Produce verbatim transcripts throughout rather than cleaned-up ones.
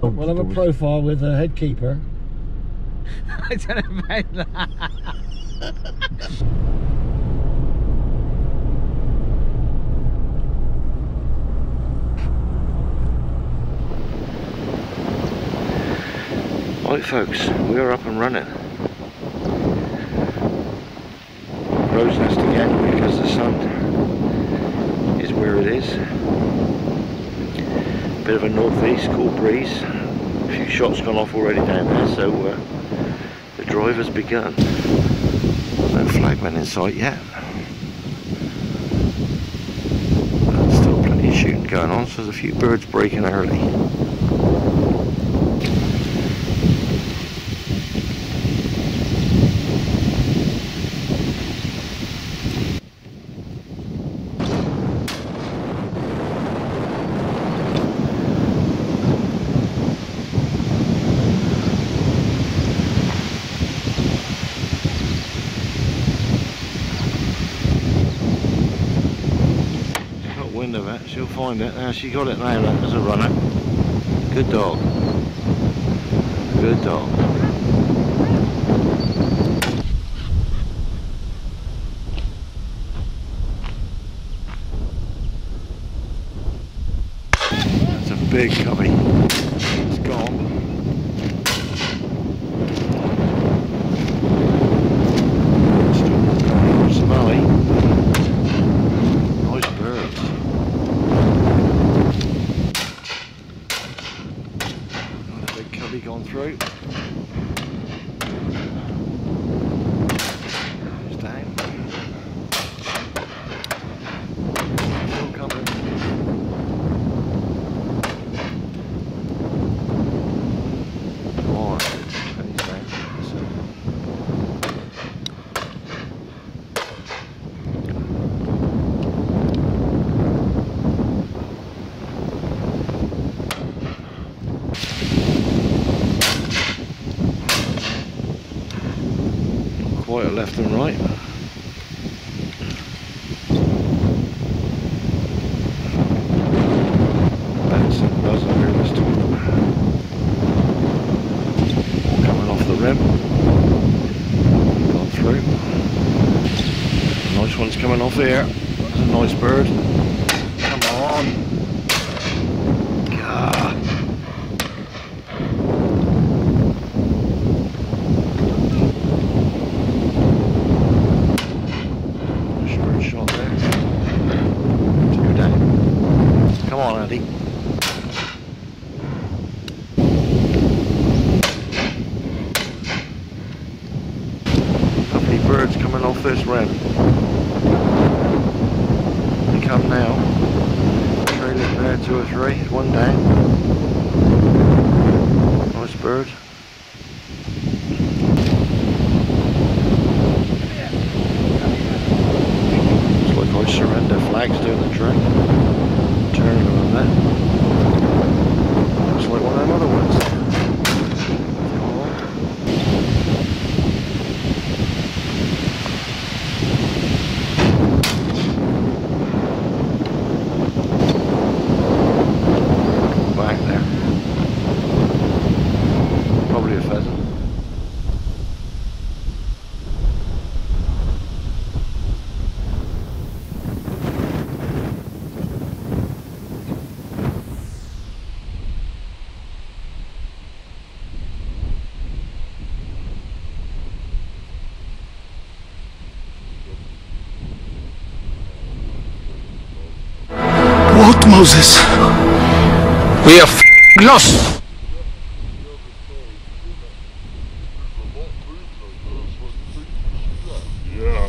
Oh, we'll have a profile with a head keeper. I don't know about that. Right, folks, we are up and running. Road's nest again because the sun is where it is. Bit of a northeast cool breeze. A few shots gone off already down there, so uh, the drive has begun. No flagman in sight yet. But still plenty of shooting going on, so there's a few birds breaking early. She'll find it. Now she got it now as a runner. Good dog. Good dog. That's a big cubby. It's gone. Quite a left and right. That's a buzzer here this time. Coming off the rim. Got through. Nice one's coming off here. That's a nice bird. Come on. Gah. This rim. They come now. Trailing there, two or three. One down. Nice bird. It's like I surrender flags doing the trick. Turning them there. Looks like one of them other ones. What, Moses? We are f***ing lost! Yeah.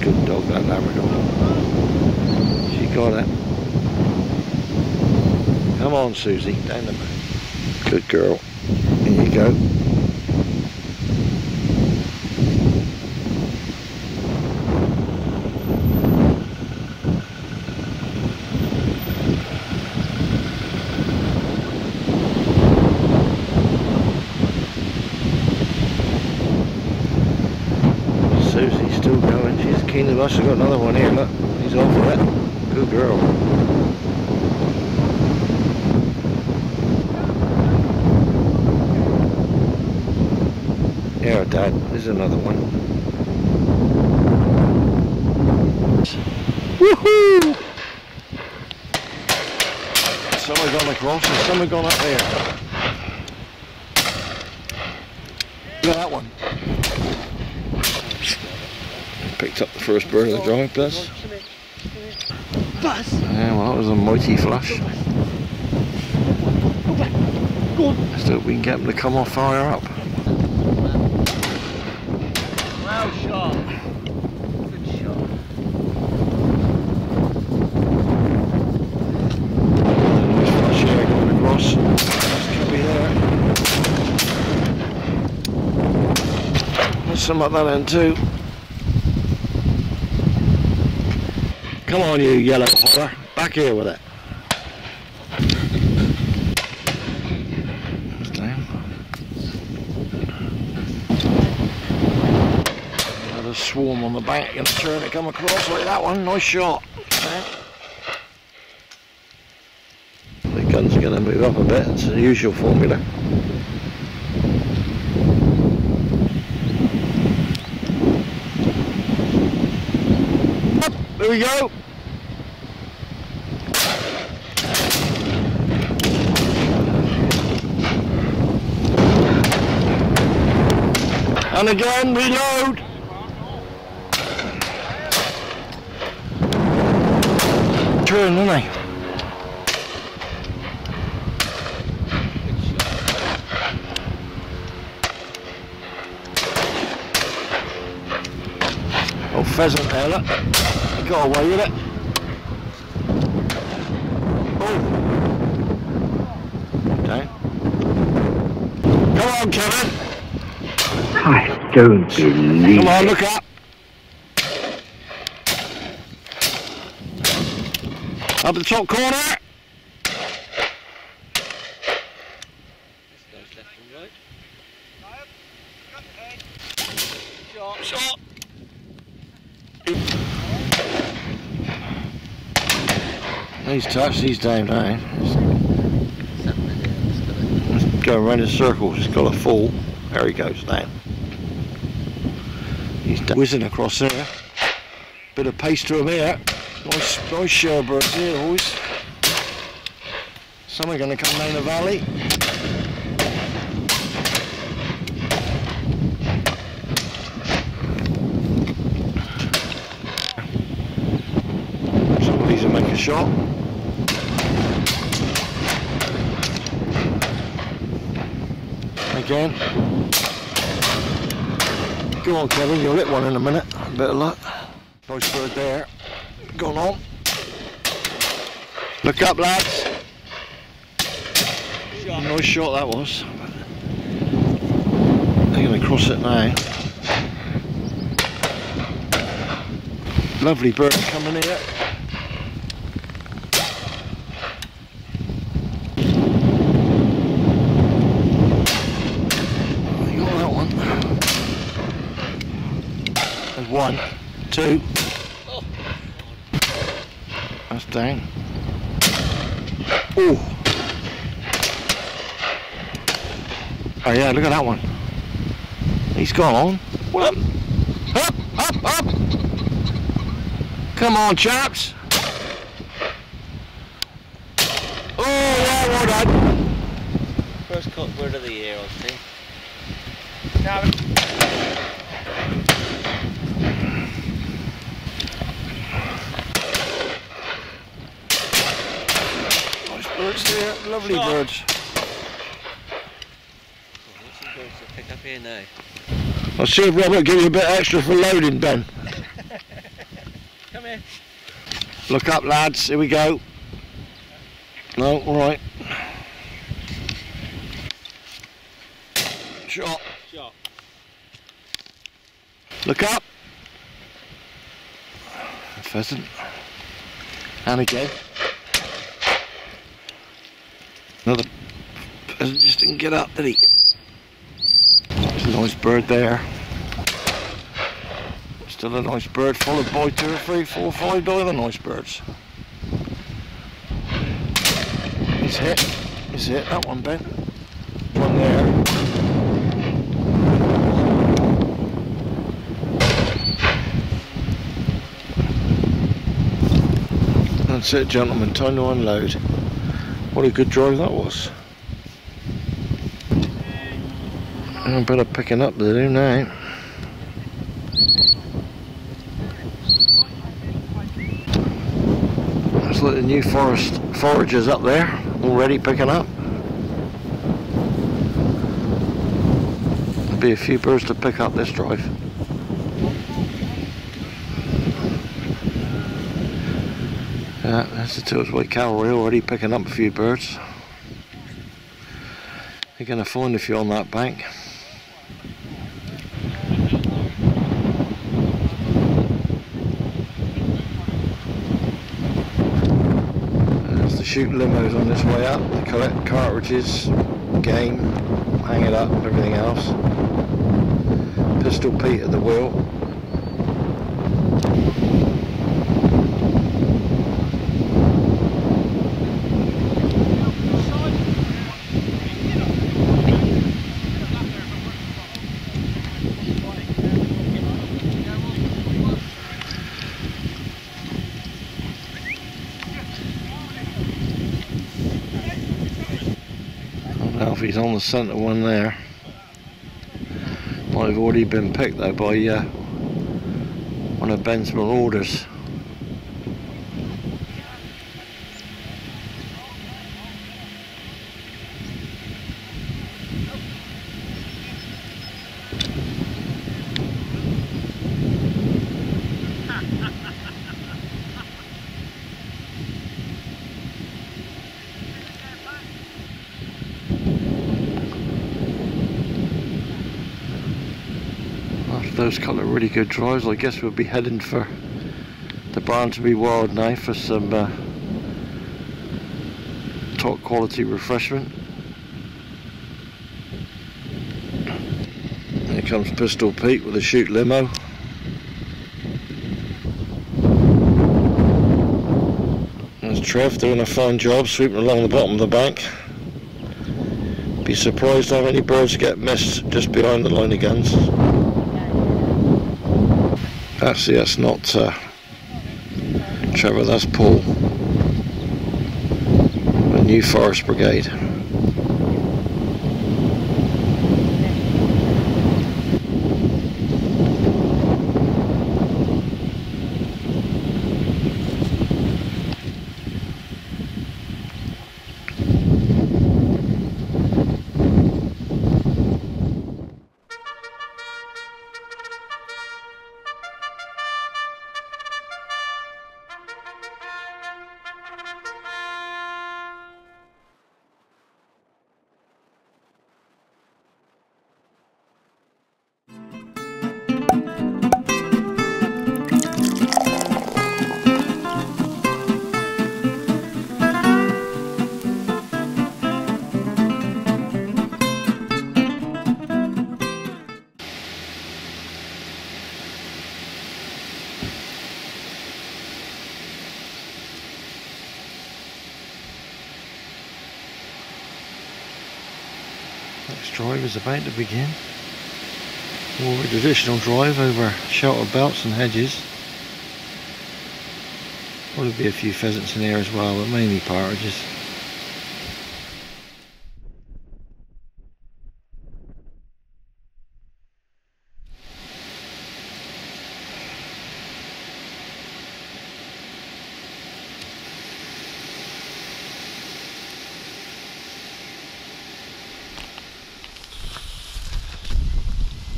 Good dog, that Labrador. She got it. Come on, Susie, down the back. Good girl. Here you go. Still going, she's keen of us. I've got another one here, look. He's She's over it. Good girl. There it died. There's another one. Woohoo! Someone gone across and someone gone up there. Look at that one. Picked up the first bird of the drive, Buzz. Buzz! Yeah, well, that was a mighty flush. Go back. Go on. Let's hope we can get them to come off higher up. Well shot. Good shot. Share going across. Could be there. There's some at that end too. Come on, you yellow hopper. Back here with it. Swarm on the bank, gonna turn it, come across like that one, nice shot. The gun's gonna move up a bit, it's the usual formula. Up, there we go. And again, reload. Turn, didn't I? Oh, pheasant there, look. I got away with it. Oh. Okay. Come on, Kevin. I don't believe it. Come on, look up. Up the top corner. Shot. Shot. He's touched, he's down now. Let's go around in circles, he's got a fall. There he goes down. He's whizzing across there. Bit of pace to him here. Nice, nice share birds here, boys. Some are going to come down the valley. Some of these will make a shot. Again. Go on, Kevin, you'll hit one in a minute. A bit of luck. Nice bird there. Going on. Look up, lads. Shot. Nice shot that was. They're going to cross it now. Lovely bird coming here. You got that one. There's one, two. Down. Ooh. Oh yeah, look at that one. He's gone. Up, up, up, up. Come on, chaps. Oh yeah, well done. First cock bird of the year, I think. There, lovely shot. Birds. I'll see if Robert gives you a bit extra for loading, Ben. Come here. Look up, lads. Here we go. No, all right. Shot. Shot. Look up. Pheasant. And again. Another pheasant just didn't get up, did he? There's a nice bird there. It's Still a nice bird, followed by two, three, four, five other nice birds. It's hit, it's hit, that one, Ben. One there. That's it, gentlemen, time to unload. What a good drive that was. I'm better picking up the do now. Looks like the new forest foragers up there already picking up. There'll be a few birds to pick up this drive. Yeah, that's the Tilts Way Cavalry already picking up a few birds. They're going to find a few on that bank. Shoot limos on this way up, they collect cartridges, game, hang it up, everything else. Pistol Pete at the wheel. He's on the centre one there. Might have already been picked though by uh, one of Ben's marauders. Those couple of really good drives, I guess we'll be heading for the Barnsley Wild now for some uh, top quality refreshment. Here comes Pistol Pete with a shoot limo. There's Trev doing a fine job sweeping along the bottom of the bank. Be surprised how many birds get missed just behind the line of guns. Actually, that's not uh, Trevor, that's Paul. The new Forest Brigade. Next drive is about to begin. More of a traditional drive over shelter belts and hedges. Probably be a few pheasants in here as well, but mainly partridges.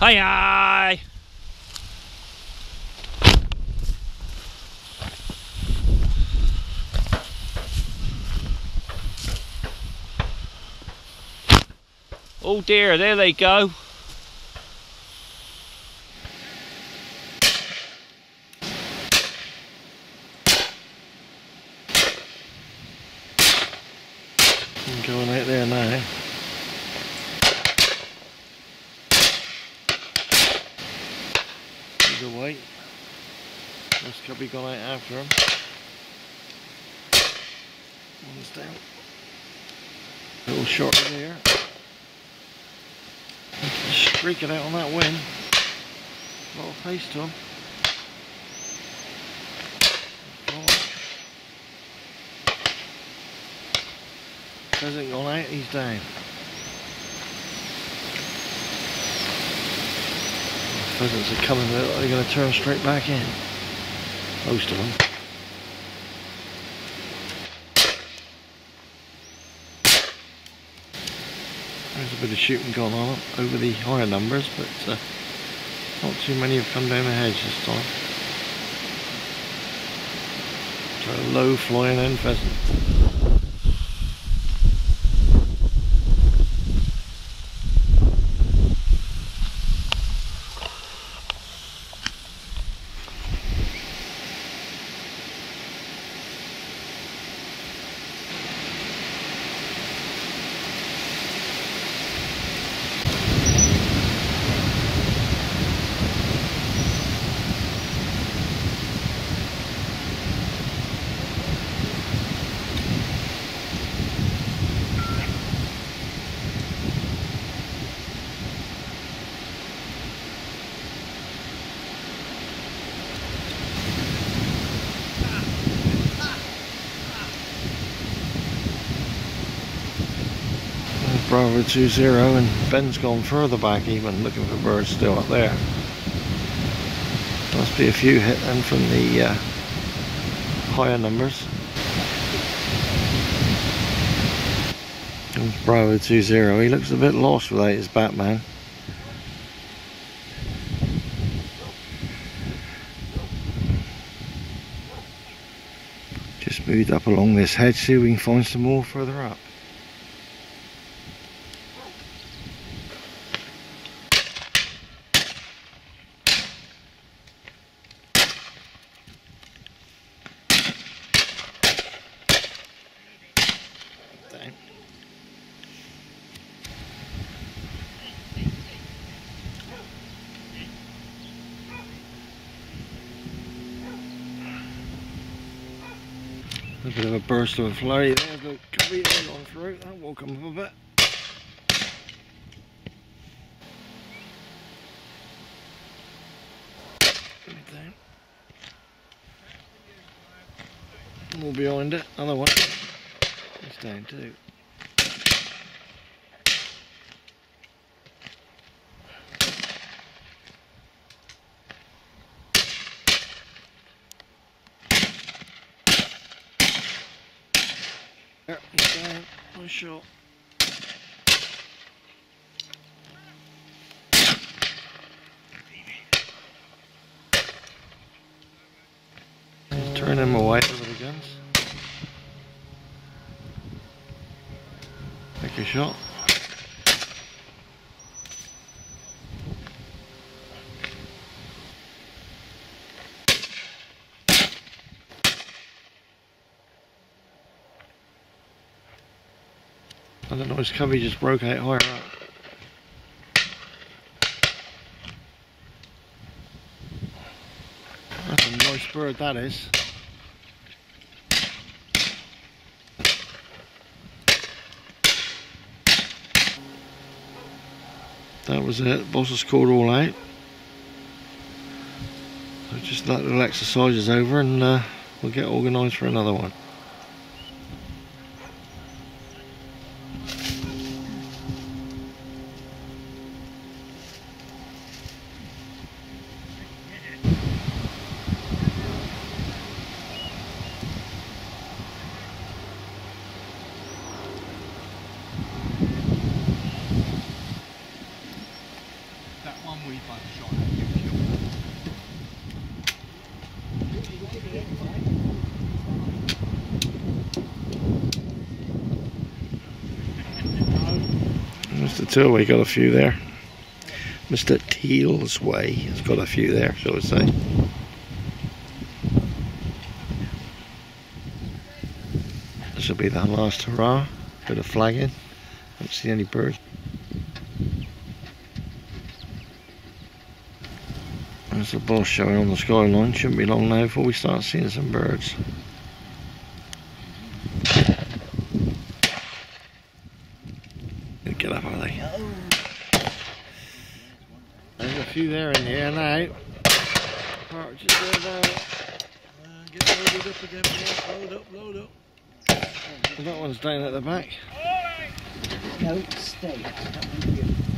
Hi, hi. Oh dear, there they go. I'm going out there now. Away. There's probably gone out after him. One's down. A little short there. Streaking out on that wing. A lot of pace to him. Hasn't gone out, he's down. The pheasants are coming, but they're going to turn straight back in. Most of them. There's a bit of shooting going on over the higher numbers, but uh, not too many have come down the hedge this time. So a low flying end pheasant. Bravo two zero, and Ben's gone further back even, looking for birds still up there. Must be a few hit them from the uh, higher numbers. There's Bravo two zero, he looks a bit lost without his Batman. Just moved up along this hedge, see if we can find some more further up. A bit of a burst of a flurry there, but coming on through, that will come up a bit. More behind it, another one. It's down too. There, he's down, one shot. Turn him away over the guns. Take a shot. I don't know, his covey just broke out higher up. That's a nice bird, that is. That was it, the boss has called all out. So just that little exercise is over, and uh, we'll get organised for another one. Mister Tilway got a few there. Mister Teal's Way has got a few there, shall we say. This will be that last hurrah. Bit of flagging. I don't see any birds. There's the bus showing on the skyline. Shouldn't be long now before we start seeing some birds. Get up, are they? There's a few there in the air now. Partridges there now. Uh, get loaded up again, boys. Load up, load up. That one's down at the back. All right. No, stay.